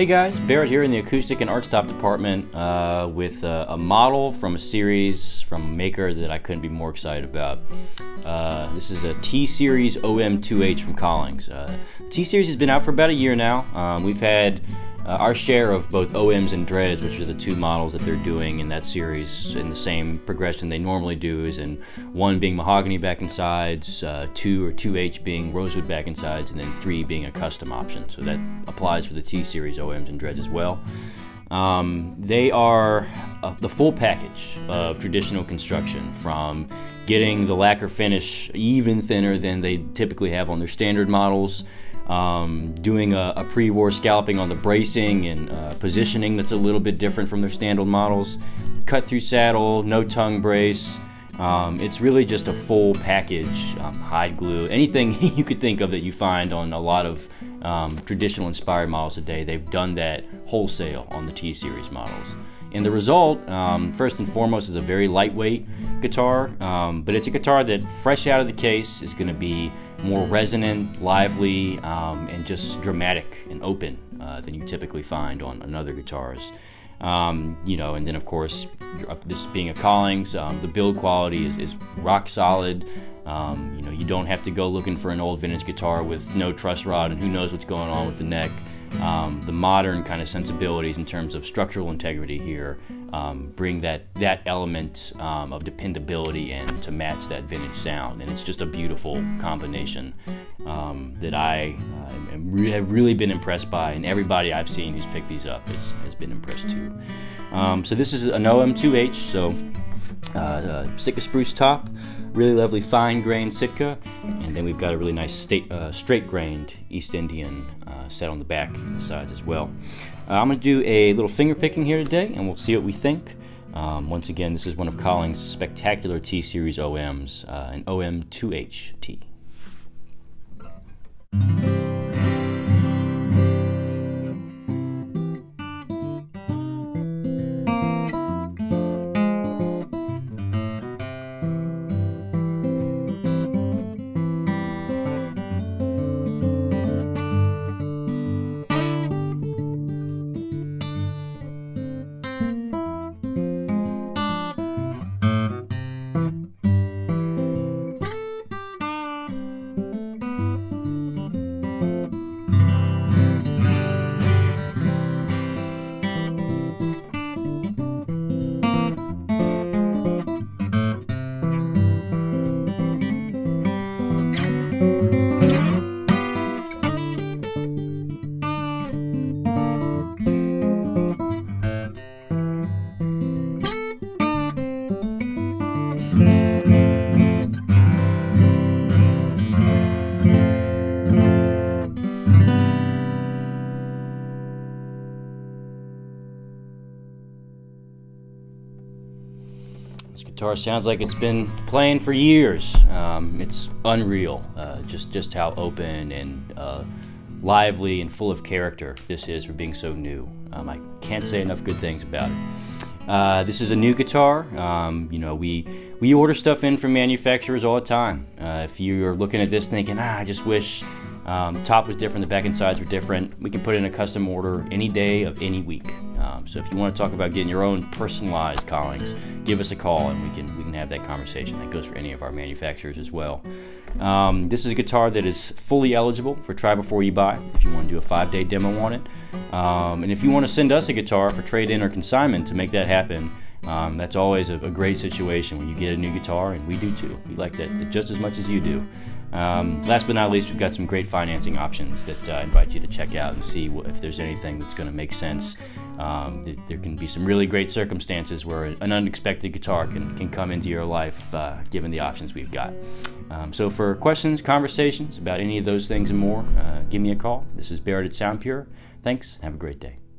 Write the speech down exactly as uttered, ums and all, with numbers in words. Hey guys, Barrett here in the acoustic and artstop department uh, with uh, a model from a series from a maker that I couldn't be more excited about. Uh, this is a T-Series O M two H from Collings. Uh, T-Series has been out for about a year now. Um, we've had uh, our share of both O Ms and Dreads, which are the two models that they're doing in that series in the same progression they normally do, is in one being mahogany back and sides, uh, two or two H being rosewood back and sides, and then three being a custom option. So that applies for the T-Series O Ms and Dreads as well. Um, they are uh, the full package of traditional construction, from getting the lacquer finish even thinner than they typically have on their standard models, um, doing a, a pre-war scalloping on the bracing and uh, positioning that's a little bit different from their standard models, cut through saddle, no tongue brace. Um, it's really just a full package, um, hide glue, anything you could think of that you find on a lot of um, traditional inspired models today. They've done that wholesale on the T-Series models. And the result, um, first and foremost, is a very lightweight guitar, um, but it's a guitar that fresh out of the case is going to be more resonant, lively, um, and just dramatic and open uh, than you typically find on, on other guitars. Um, you know, and then of course, this being a Collings, um, the build quality is, is rock solid. Um, you know, you don't have to go looking for an old vintage guitar with no truss rod and who knows what's going on with the neck. Um, the modern kind of sensibilities in terms of structural integrity here um, bring that that element um, of dependability in to match that vintage sound, and it's just a beautiful combination um, that I uh, am re have really been impressed by, and everybody I've seen who's picked these up has, has been impressed too. Um, so this is an O M two H, so uh, uh, Sitka spruce top, really lovely fine grained Sitka, and then we've got a really nice state, uh, straight grained East Indian uh, set on the back and sides as well. Uh, I'm going to do a little finger picking here today and we'll see what we think. Um, once again, this is one of Collings' spectacular T-Series O Ms, uh, an O M two H T. This guitar sounds like it's been playing for years. Um, it's unreal, uh, just, just how open and uh, lively and full of character this is for being so new. Um, I can't say enough good things about it. Uh, this is a new guitar. Um, you know, we we order stuff in from manufacturers all the time. Uh, if you're looking at this thinking, ah, I just wish um, top was different, the back and sides were different, we can put in a custom order any day of any week. Um, so if you want to talk about getting your own personalized Collings, give us a call and we can we can have that conversation. That goes for any of our manufacturers as well. Um, this is a guitar that is fully eligible for Try Before You Buy if you want to do a five-day demo on it. Um, and if you want to send us a guitar for trade-in or consignment to make that happen, um, that's always a, a great situation when you get a new guitar, and we do too. We like that just as much as you do. Um, last but not least, we've got some great financing options that I uh, invite you to check out and see what, if there's anything that's going to make sense. Um, th there can be some really great circumstances where an unexpected guitar can, can come into your life uh, given the options we've got. Um, so for questions, conversations about any of those things and more, uh, give me a call. This is Barrett at SoundPure. Thanks, have a great day.